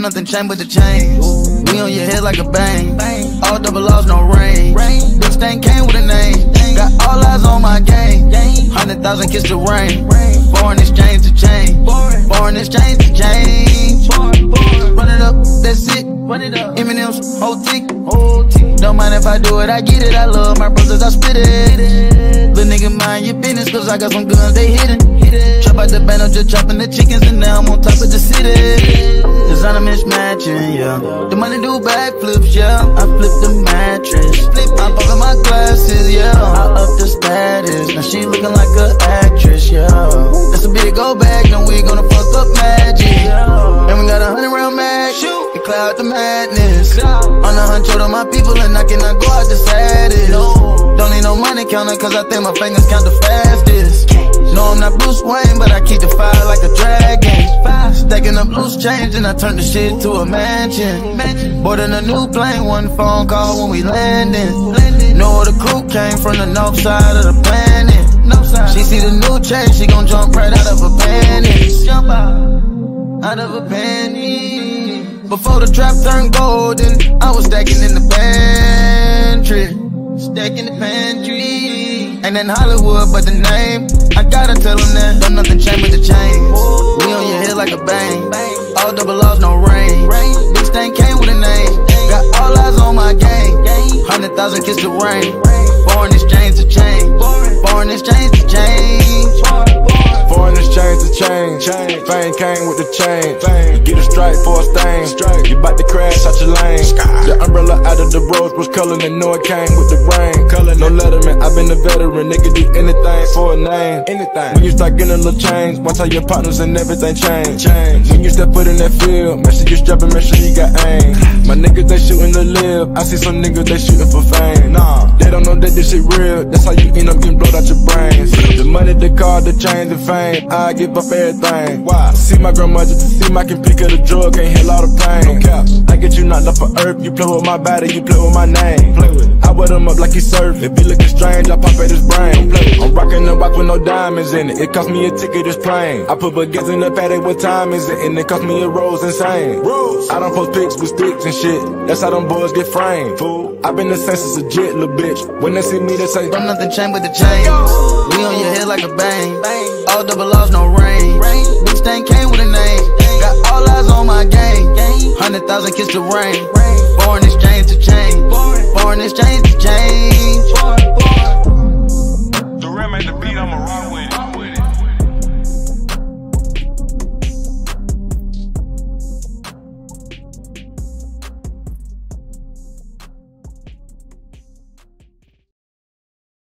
I'm nothing chain but the chains. We on your head like a bang. All double R's, no rain. This thing came with a name. Got all eyes on my game. 100,000 kiss the rain. Foreign exchange to change. Foreign exchange to change. Run it up, that's it. M&M's, whole tick. Don't mind if I do it, I get it. I love my brothers, I spit it. Little nigga, mind your business, cause I got some guns, they hidden. Chop out the band, I'm just chopping the chickens, and now I'm on top of the city. Designer mismatching, yeah. The money do backflips, yeah. I flip the mattress, I'm popping my glasses, yeah. I up the status, now she looking like an actress, yeah. That's a big old bag, now we gonna fuck up magic, yeah. And we got 100 round mag, it cloud the madness. On the hunt to my people, and I cannot go out the saddest. Don't need no money counter, cause I think my fingers count the fastest. No, I'm not Bruce Wayne, but I keep the fire like a dragon. Stacking up loose change and I turn the shit to a mansion. Boarding a new plane, one phone call when we landing. Know the crew came from the north side of the planet. She see the new change, she gon' jump right out of a panties. Jump out of a panties. Before the trap turned golden, I was stacking in the pantry. Stacking the pantry. Ain't in Hollywood, but the name, I gotta tell them that. Don't nothing change but the chains. We on your head like a bang. All double R's, no rain. This thing came with a name. Got all eyes on my game. 100,000 kiss the rain. Foreign exchange to change. Foreign exchange to change. Foreign exchange to change. Fame came with the change. You get a strike for a stain. You bout to crash out your lane. Your umbrella out of the rose was colored and no, it came with the rain. No letterman, I've been a veteran, nigga do anything for a name. Anything. When you start getting a little change, watch out your partners and everything change. When you step foot in that field, make sure you strapping, make sure you got aim. My niggas they shooting to live, I see some niggas they shooting for fame. Nah, they don't know that this shit real, that's how you end up getting blowed out your brains. The money, the car, the chain, the fame, I give up everything. Why? See my grandma, just see my can pick up the drug, can't heal all the pain. I get you knocked off of earth, you play with my body, you play with my name. I wet him up like he surf. If he looking strange, I pop at his brain. I'm rocking the rock with no diamonds in it. It cost me a ticket, it's plain. I put baguettes in the paddock, what time is it? And it cost me a rose, insane. I don't post pics with sticks and shit. That's how them boys get framed. I've been the census a jet, little bitch. When they see me, they say, I'm nothing chain but the chains. We on your head like a bang. All double R's, no rain. This thing came with a name. Got all eyes on my game. 100,000 kiss the rain. Foreign exchange to change. Foreign exchange to change.